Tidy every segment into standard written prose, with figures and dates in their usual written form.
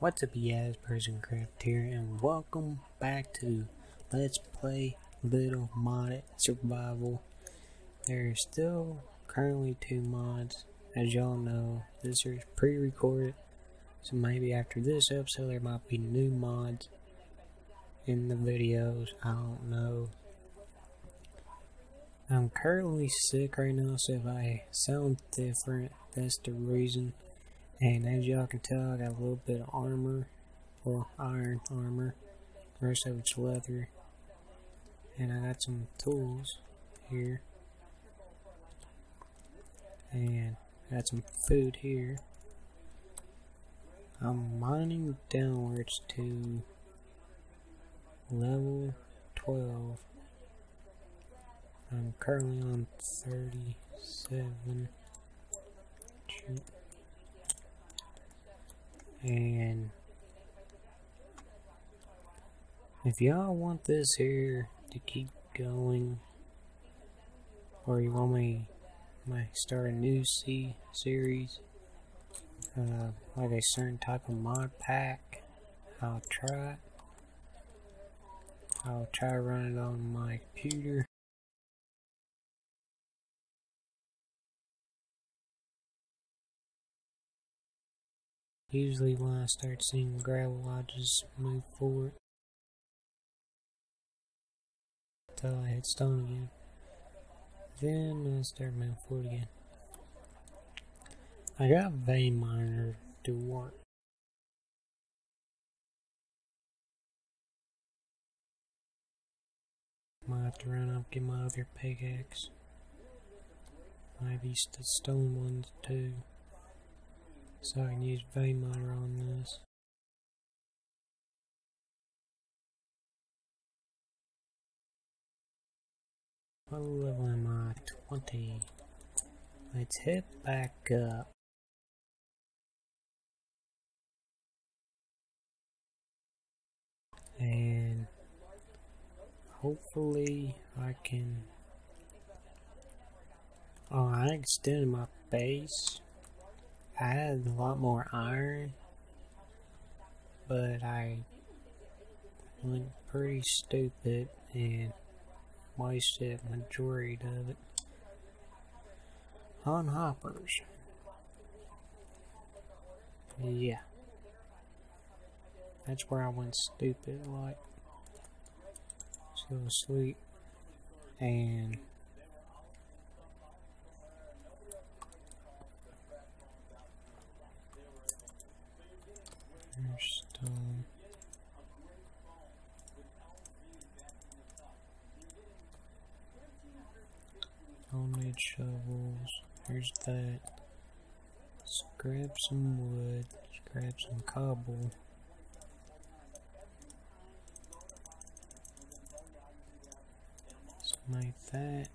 What's up, you guys? Prisoncraft here, and welcome back to Let's Play Little Modded Survival. There are still currently 2 mods. As y'all know, this is pre-recorded, so maybe after this episode there might be new mods in the videos. I don't know. I'm currently sick right now, so if I sound different, that's the reason. And as y'all can tell, I got a little bit of armor, well, iron armor, the rest of it's leather, and I got some tools here, and I got some food here. I'm mining downwards to level 12, I'm currently on 37, shoot. And if y'all want this here to keep going, or you want me to start a new series, like a certain type of mod pack, I'll try to run it on my computer. Usually when I start seeing gravel, I just move forward until I hit stone again. Then I start moving forward again. I got vein miner to work. Might have to run up, get my other pickaxe. Might be the stone ones too, so I can use vein miner on this. What level am I? 20. Let's hit back up. And hopefully I can... Oh, I extended my base. I had a lot more iron, but I went pretty stupid and wasted the majority of it on hoppers. Yeah, that's where I went stupid, like. So asleep, and stone. Don't need shovels. Here's that. Let's grab some wood. Let's grab some cobble. Something like that.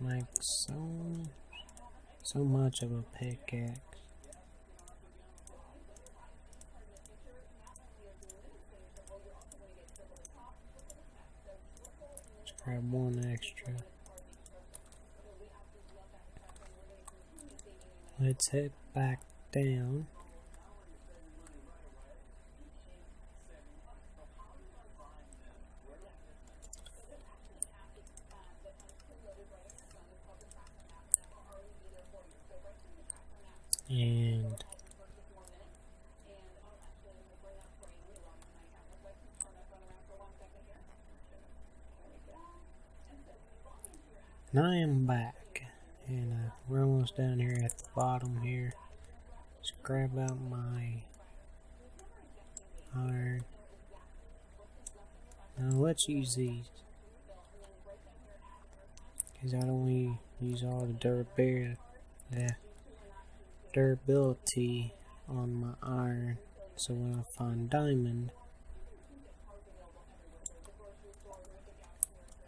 Like so much of a pickaxe. Let's grab one extra. Let's head back down. And now I am back, and we're almost down here at the bottom here. Let's grab out my iron. Now let's use these, because I don't want to use all the durability on my iron, so when I find diamond,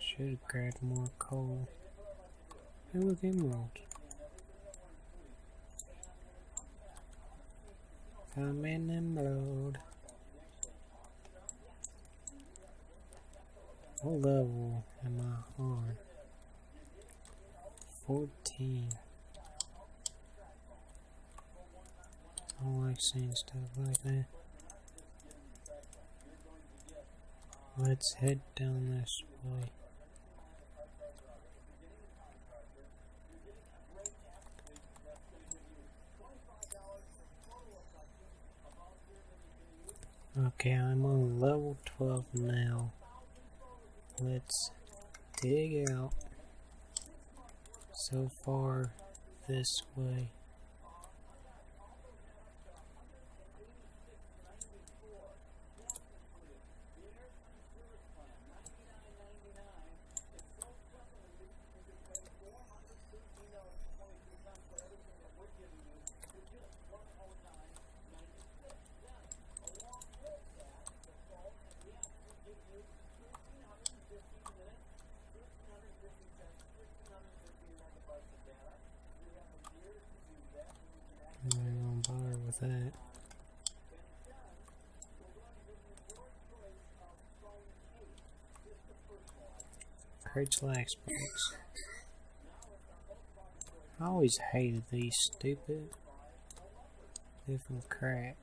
should have grabbed more coal. Hey, look, emeralds. Found an emerald. What level am I on? 14. I don't like seeing stuff like that. Let's head down this way. Okay, I'm on level 12 now. Let's dig out. So far this way. That. Courage lacks breaks. I always hated these stupid different crap.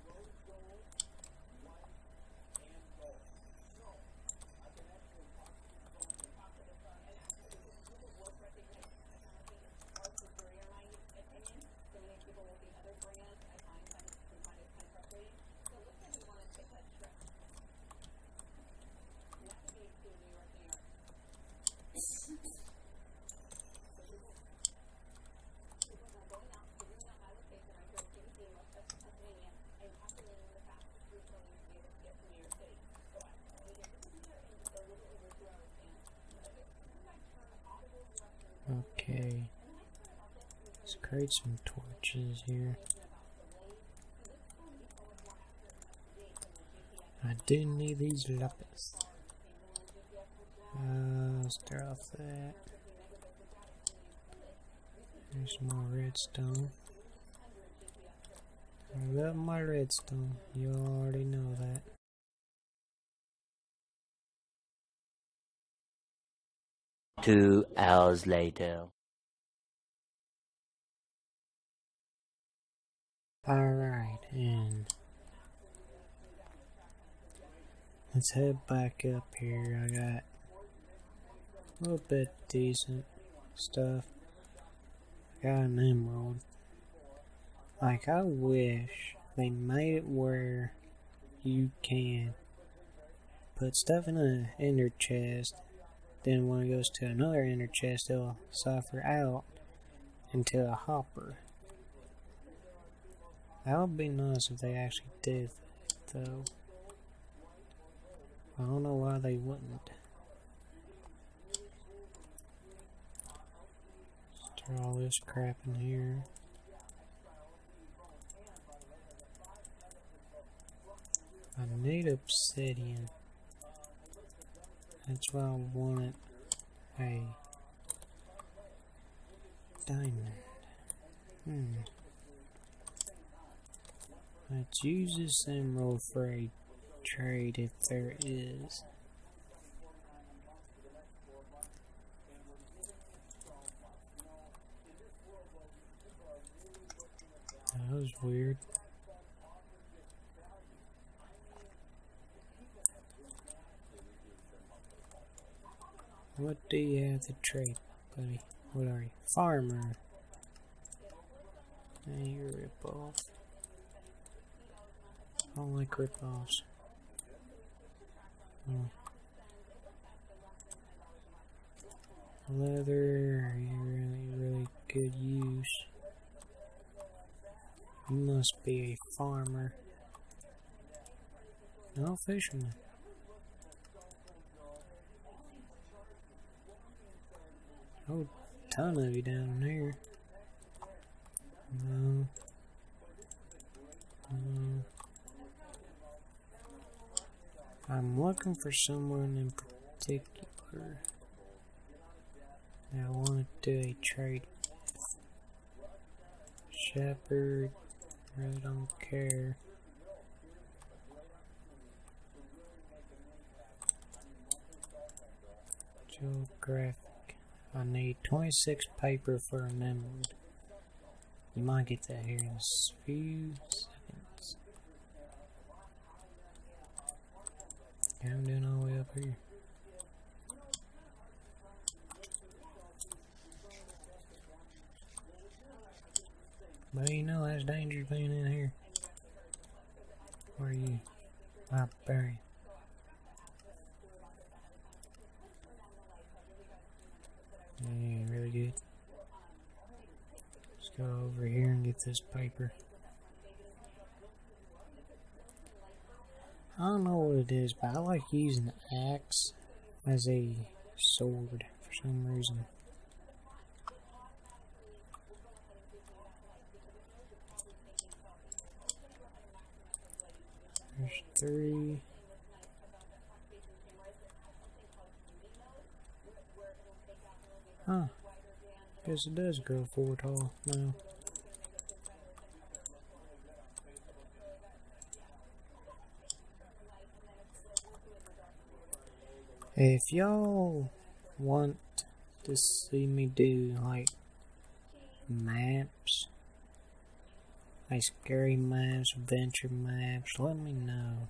Okay, let's create some torches here. I do need these lapis. Let's start off that. There's more redstone. I love my redstone, you already know that. Two hours later. Alright, and let's head back up here. I got a little bit decent stuff. I got an emerald. Like, I wish they made it where you can put stuff in an ender chest. Then when it goes to another inner chest, it'll cipher out into a hopper. That would be nice if they actually did that, though. I don't know why they wouldn't. Stir all this crap in here. I need obsidian. That's why I wanted a diamond. Let's use this emerald for a trade if there is. That was weird. What do you have to trade, buddy? What are you? Farmer. And you rip off. I don't like rip offs. Leather, really good use. You must be a farmer. No, fisherman. Oh, ton of you down there. No. I'm looking for someone in particular that I want to do a trade with. Shepherd, really don't care. Visual graphic. I need 26 paper for a memory. You might get that here in a few seconds. Okay, I'm doing all the way up here. But you know that's dangerous being in here. Where are you? I'll bury you. Yeah, really good. Let's go over here and get this paper. I don't know what it is, but I like using the axe as a sword for some reason. There's three. Huh. Guess it does grow 4 tall now. If y'all want to see me do like maps, like scary maps, adventure maps, let me know.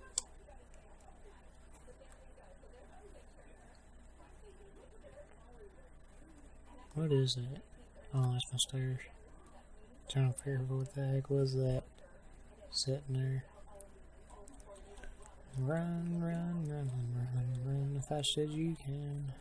What is that? Oh, that's my stairs. Trying to figure out what the heck was that sitting there. Run, run, run, run, run, if I said you can.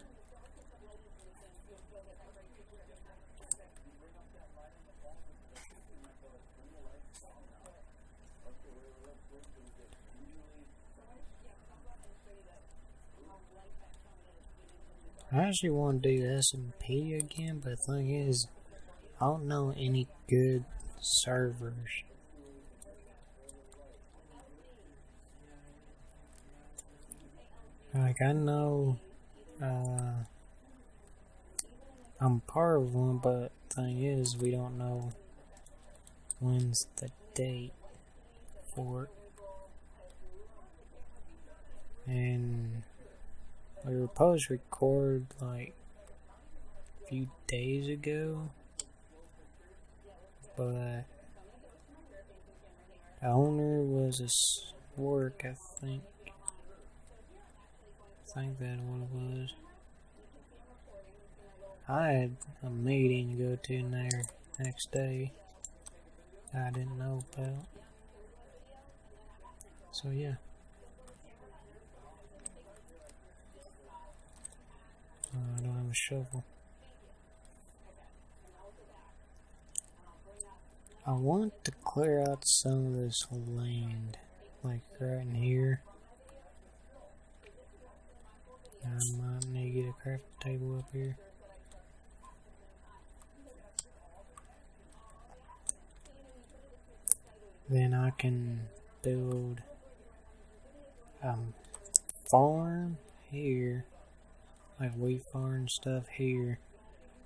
I actually want to do SMP again, but the thing is, I don't know any good servers. Like, I know I'm part of one, but the thing is, we don't know when's the date for it. And we were supposed to record like a few days ago, but the owner was at work, I think. I think that's what it was. I had a meeting to go to in there next day I didn't know about. So yeah. I don't have a shovel. I want to clear out some of this land, like right in here. I might need to get a crafting table up here. Then I can build a farm here. Like wheat farm stuff here,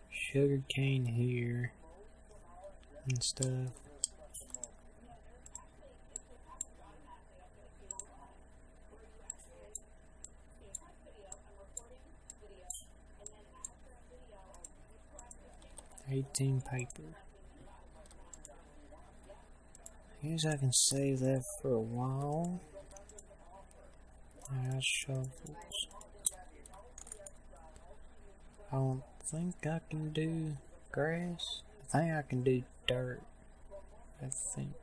sugar cane here, and stuff. $18 paper. I guess I can save that for a while. I got shovels. I don't think I can do grass. I think I can do dirt. I think.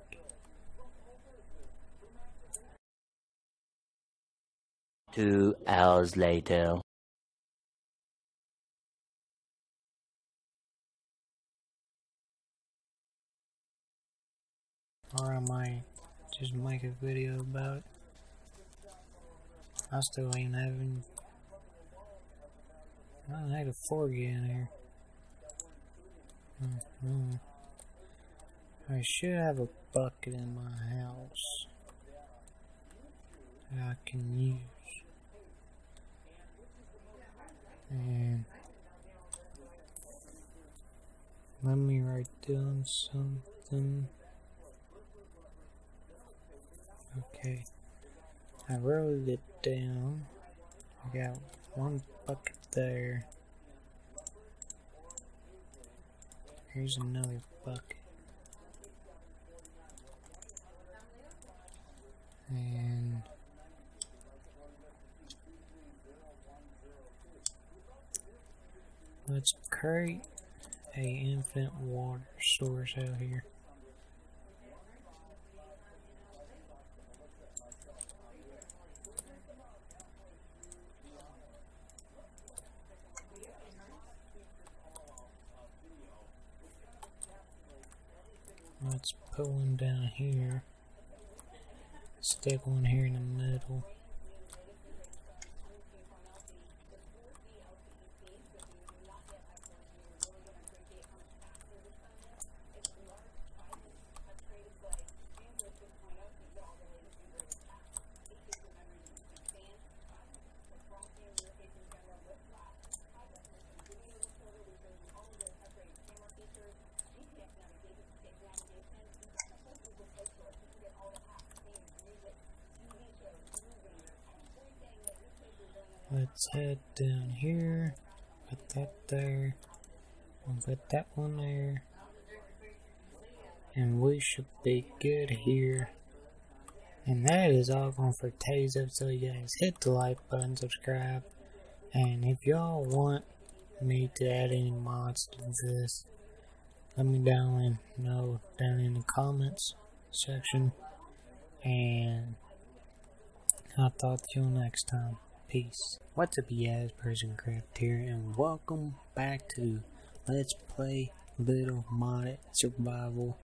Two hours later. Or I might just make a video about it. I still ain't having. I don't have a floor get in here. I should have a bucket in my house that I can use. And let me write down something. Okay. I wrote it down. I got one bucket there. Here's another bucket. And let's create a infinite water source out here. Let's put one down here. Stick one here in the middle. Let's head down here, put that there, and put that one there, and we should be good here. And that is all going for today's episode, you guys. Hit the like button, subscribe, and if y'all want me to add any mods to this, let me know down in the comments section, and I'll talk to you next time. Peace. What's up, you guys? Prisoncraft here, and welcome back to Let's Play Little Modded Survival.